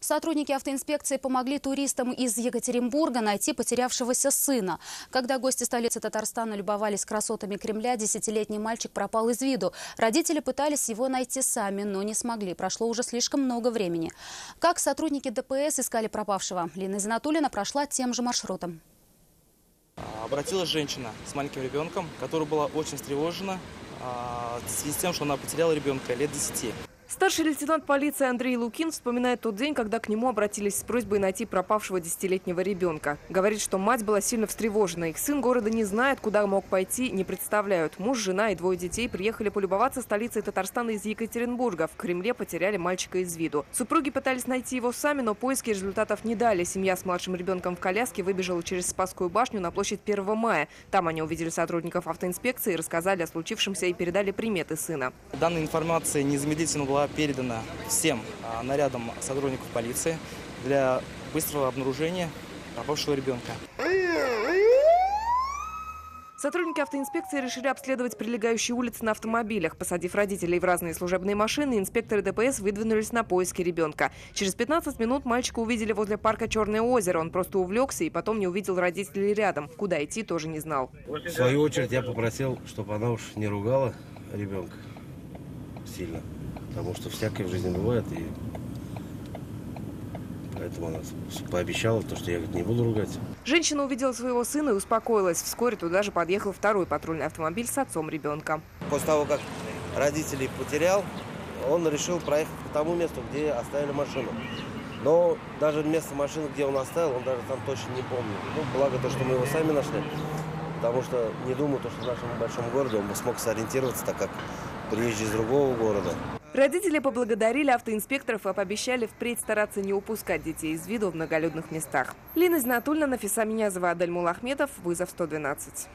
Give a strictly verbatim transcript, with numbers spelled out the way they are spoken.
Сотрудники автоинспекции помогли туристам из Екатеринбурга найти потерявшегося сына. Когда гости столицы Татарстана любовались красотами Кремля, десятилетний мальчик пропал из виду. Родители пытались его найти сами, но не смогли. Прошло уже слишком много времени. Как сотрудники ДПС искали пропавшего? Лина Зиннатуллина прошла тем же маршрутом. Обратилась женщина с маленьким ребенком, которая была очень встревожена в связи с тем, что она потеряла ребенка лет десяти. Старший лейтенант полиции Андрей Лукин вспоминает тот день, когда к нему обратились с просьбой найти пропавшего десятилетнего ребенка. Говорит, что мать была сильно встревожена. Их сын города не знает, куда мог пойти, не представляют. Муж, жена и двое детей приехали полюбоваться столицей Татарстана из Екатеринбурга. В Кремле потеряли мальчика из виду. Супруги пытались найти его сами, но поиски результатов не дали. Семья с младшим ребенком в коляске выбежала через Спасскую башню на площадь первого мая. Там они увидели сотрудников автоинспекции, рассказали о случившемся и передали приметы сына. Данная информация незамедлительно была передана всем нарядам сотрудников полиции для быстрого обнаружения пропавшего ребенка. Сотрудники автоинспекции решили обследовать прилегающие улицы на автомобилях. Посадив родителей в разные служебные машины, инспекторы ДПС выдвинулись на поиски ребенка. Через пятнадцать минут мальчика увидели возле парка Чёрное озеро. Он просто увлекся и потом не увидел родителей рядом. Куда идти, тоже не знал. В свою очередь я попросил, чтобы она уж не ругала ребенка сильно. Потому что всякое в жизни бывает, и поэтому она пообещала, то, что я не буду ругать. Женщина увидела своего сына и успокоилась. Вскоре туда же подъехал второй патрульный автомобиль с отцом ребенка. После того, как родителей потерял, он решил проехать по тому месту, где оставили машину. Но даже место машины, где он оставил, он даже там точно не помнит. Ну, благо то, что мы его сами нашли, потому что не думаю, что в нашем большом городе он бы смог сориентироваться, так как приезжий из другого города. Родители поблагодарили автоинспекторов и пообещали впредь стараться не упускать детей из виду в многолюдных местах. Лина Зиннатуллина, Нафиса Минязова, Адель Мулахмедов, вызов сто двенадцать.